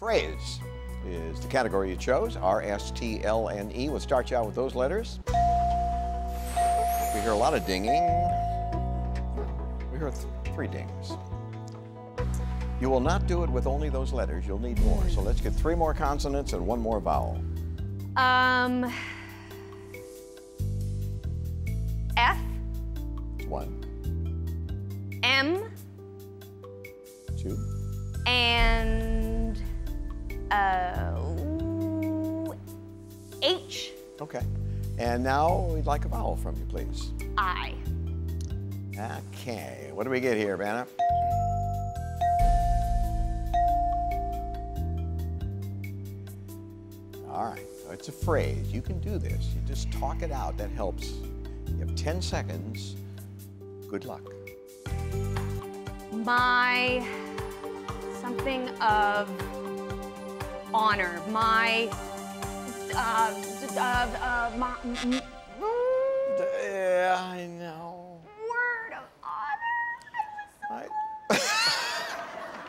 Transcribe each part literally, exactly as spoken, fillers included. Phrase is the category you chose, R S T L N E. We'll start you out with those letters. We hear a lot of dinging. We hear th three dings. You will not do it with only those letters. You'll need more. So let's get three more consonants and one more vowel. Um... F. One. M. Two. And uh, H. Okay. And now we'd like a vowel from you, please. I. Okay. What do we get here, Vanna? All right. So it's a phrase. You can do this. You just talk it out. That helps. You have ten seconds. Good luck. My something of honor. My uh, uh, uh my. Mm, yeah, I know. Word of honor. I was so I,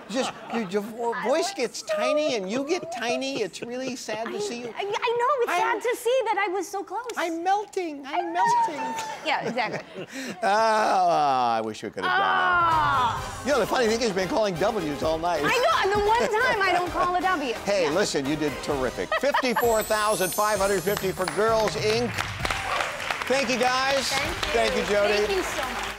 just your, your voice gets so tiny and you get tiny. It's really sad to I, see you. I, I know it's I'm, sad to see that I was so close. I'm melting. I'm, I'm melting. Yeah, exactly. Oh, I wish we could have done that. Oh. You know, the funny thing is, we've been calling W's all night. I know, and the one time I don't call a W. Hey, yeah. Listen, you did terrific. fifty-four thousand five hundred fifty for Girls Incorporated. Thank you, guys. Thank you. Thank you, Jodie. Thank you so much.